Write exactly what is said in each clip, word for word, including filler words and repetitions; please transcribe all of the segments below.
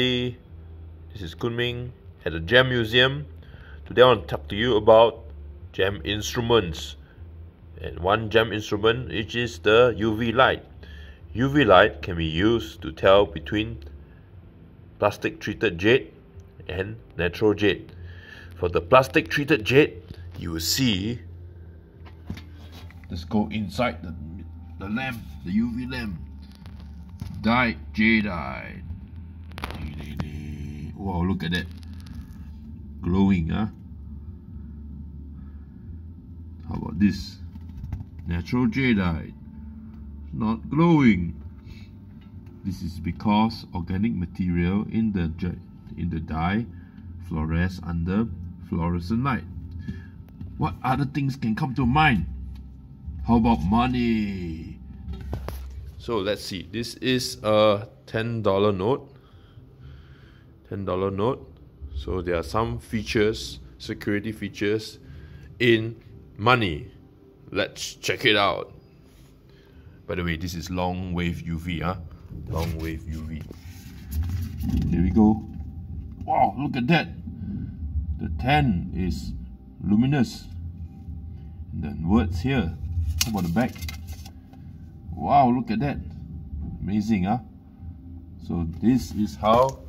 This is Kunming at the Gem Museum. Today I want to talk to you about gem instruments, and one gem instrument which is the U V light. U V light can be used to tell between plastic treated jade and natural jade. For the plastic treated jade, you will see, let's go inside the, the lamp, the U V lamp, dyed jadeite. Wow, look at that, glowing, huh? How about this? Natural jadeite, not glowing. This is because organic material in the in the dye fluoresces under fluorescent light. What other things can come to mind? How about money? So let's see. This is a ten dollar note. ten dollar note. So there are some features, security features in money. Let's check it out. By the way, this is long wave U V, huh? Long wave U V. There we go. Wow, look at that. The ten is luminous. And then words here. How about the back? Wow, look at that. Amazing, huh? So this is how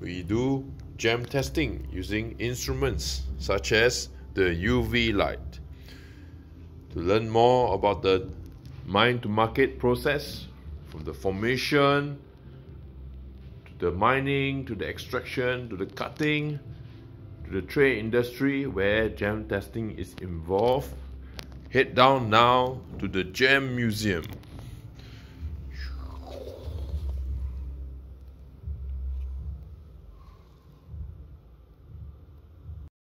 we do gem testing using instruments such as the U V light. To learn more about the mine to market process, from the formation to the mining to the extraction to the cutting to the trade industry where gem testing is involved, head down now to the Gem Museum.